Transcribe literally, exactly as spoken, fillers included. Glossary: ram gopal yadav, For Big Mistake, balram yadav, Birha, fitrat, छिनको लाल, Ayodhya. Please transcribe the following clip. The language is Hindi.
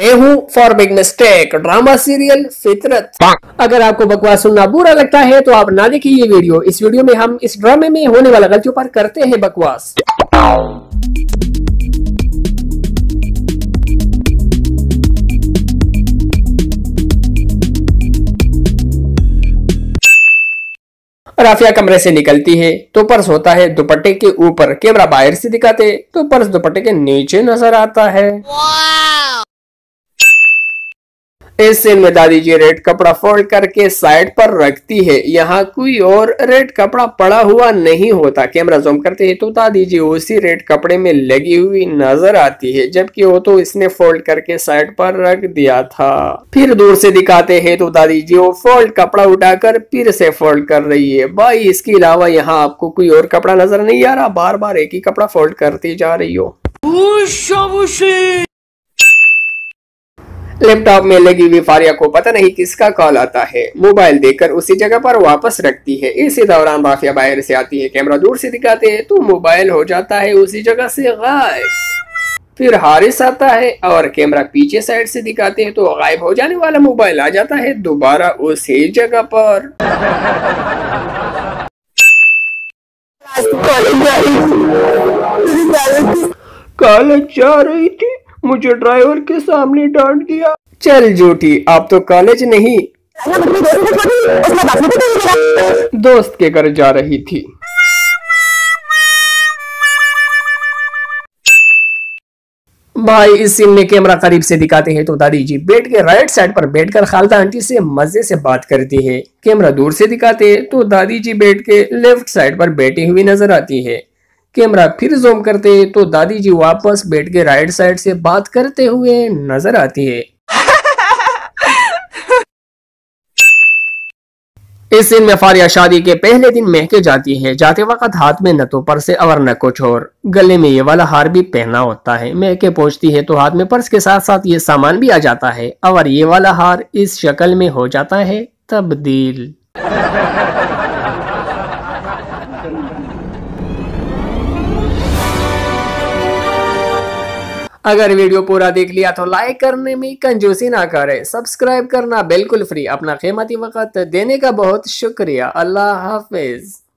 मैं हूँ for big mistake drama serial Fitrat. अगर आपको बकवास सुनना बुरा लगता है तो आप ना देखिए ये वीडियो। इस वीडियो में हम इस ड्रामे में होने वाला गलतियों पर करते हैं बकवास। राफिया कमरे से निकलती है तो पर्स होता है दुपट्टे के ऊपर। कैमरा बाहर से दिखाते तो पर्स दुपट्टे के नीचे नजर आता है। इस सीन में दादी जी रेड कपड़ा फोल्ड करके साइड पर रखती है। यहाँ कोई और रेड कपड़ा पड़ा हुआ नहीं होता। कैमरा जूम करते हैं तो दादी जी उसी रेड कपड़े में लगी हुई नजर आती है, जबकि वो तो इसने फोल्ड करके साइड पर रख दिया था। फिर दूर से दिखाते हैं तो दादी जी वो फोल्ड कपड़ा उठाकर फिर से फोल्ड कर रही है। भाई इसके अलावा यहाँ आपको कोई और कपड़ा नजर नहीं आ रहा। बार बार एक ही कपड़ा फोल्ड करती जा रही हो। लैपटॉप में लगी हुई फारिया को पता नहीं किसका कॉल आता है। मोबाइल देखकर उसी जगह पर वापस रखती है। इसी दौरान राफिया बाहर से आती है। कैमरा दूर से दिखाते हैं तो मोबाइल हो जाता है उसी जगह से गायब। फिर हारिस आता है और कैमरा पीछे साइड से दिखाते हैं तो गायब हो जाने वाला मोबाइल आ जाता है दोबारा उसी जगह पर। कॉलेज जा रही थी, मुझे ड्राइवर के सामने डांट दिया। चल झूठी, आप तो कॉलेज नहीं दोस्त के घर जा रही थी। भाई इस सीन में कैमरा करीब से दिखाते हैं तो दादी जी बेड के राइट साइड पर बैठकर खालदा आंटी से मजे से बात करती है। कैमरा दूर से दिखाते हैं तो दादी जी बेड के लेफ्ट साइड पर बैठी हुई नजर आती है। कैमरा फिर जूम करते तो दादी जी वापस बेड के राइट साइड से बात करते हुए नजर आती है। इस सीन में फारिया शादी के पहले दिन महके जाती है। जाते वक्त हाथ में न तो पर्स और न कुछ और, गले में ये वाला हार भी पहना होता है। महके पहुंचती है तो हाथ में पर्स के साथ साथ ये सामान भी आ जाता है और ये वाला हार इस शक्ल में हो जाता है तब्दील। अगर वीडियो पूरा देख लिया तो लाइक करने में कंजूसी ना करें। सब्सक्राइब करना बिल्कुल फ्री। अपना कीमती वक्त देने का बहुत शुक्रिया। अल्लाह हाफिज।